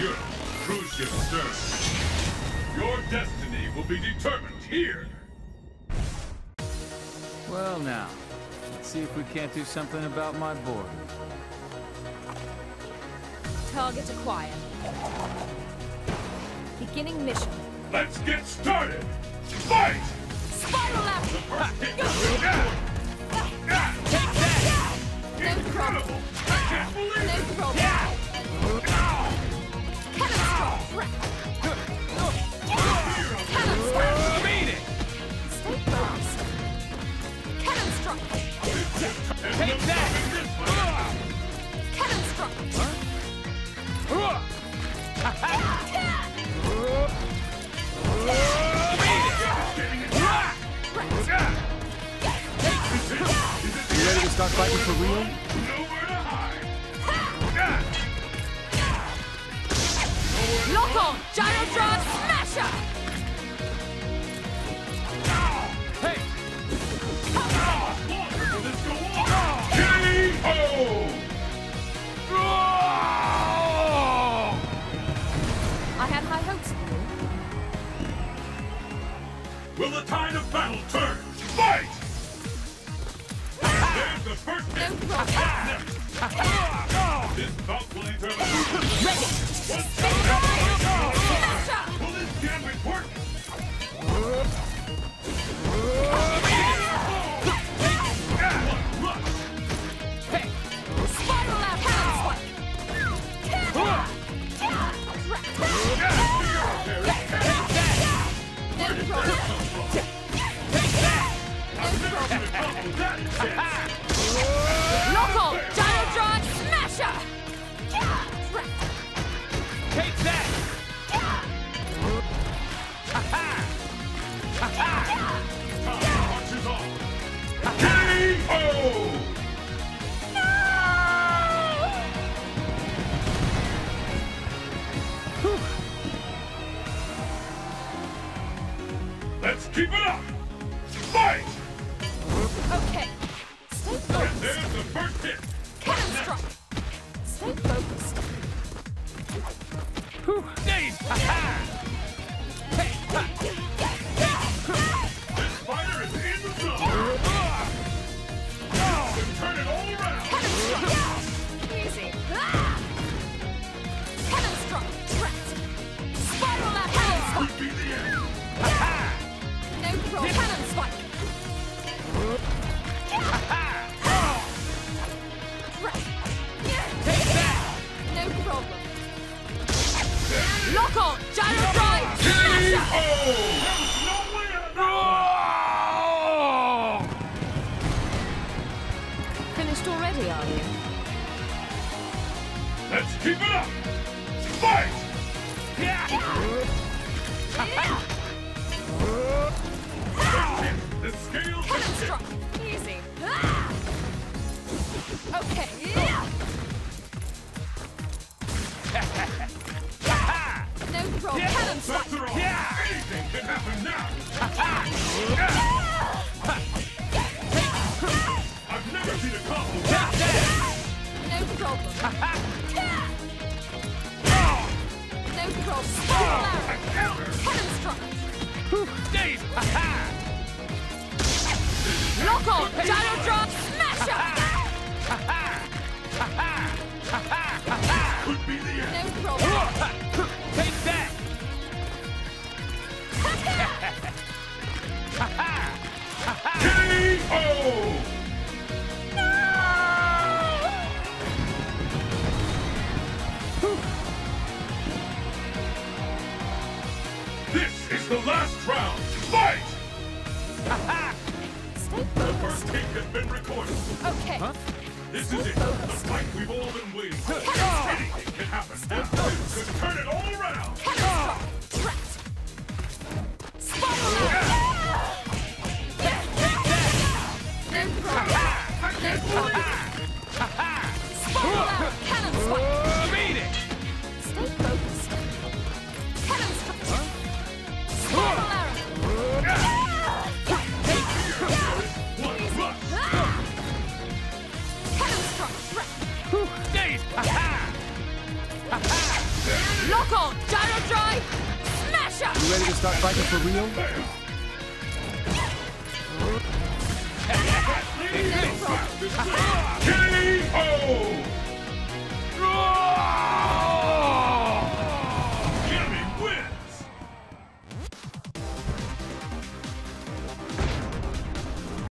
Europe, cruise ship stern. Your destiny will be determined here. Well now, let's see if we can't do something about my board. Target acquired. Beginning mission. Let's get started! Fight! Spiral out! The first hit goes down! Take that! Incredible! I can't believe it! Take that! Cannon struck! You ready to start fighting for real? Nowhere to hide! Lock on! Gyro drive smasher! Hey! I had high hopes for you. Will the tide of battle turn? Fight! There's the first hit! This bout will determine. Ready! Will this jam report? Local Dino Drive Smasher! Take that! K.O. No! Let's keep it up! Fight! Okay. Stay focused. There's the first hit. Cannon strike. Stay focused. Whew. Nice. This fighter is in the zone. Now we turn it all around. Cannon strike. Easy. Cannon strike. Trapped. Spiral out. Cannon spike. No problem. Cannon spike. Lock on! Gyro drive! Smasher! There's no way out! No! Finished already, are you? Let's keep it up! Fight! The scale is struck! Easy! Okay! Cannon strike! Anything can happen now! I've never seen a combo like this! No problem. No problem. Cannon strike! Lock on! Gyro drop smasher! Could be the end! No problem. Take that! K.O. No! This is the last round. Fight! Stay focused. The first kick has been recorded. Okay. Huh? This is it. The fight we've all been waiting for. Anything can happen. This could turn it all around. Trapped. Spiral out. Take that. No problem. No problem. Spiral out. Cannon strike. Beat it. Stay focused. Cannon strike. Spiral arrow. Take it. Cannon strike. Days. Yeah. Lock on! Gyro drive! Smash up! You ready to start fighting for real? Get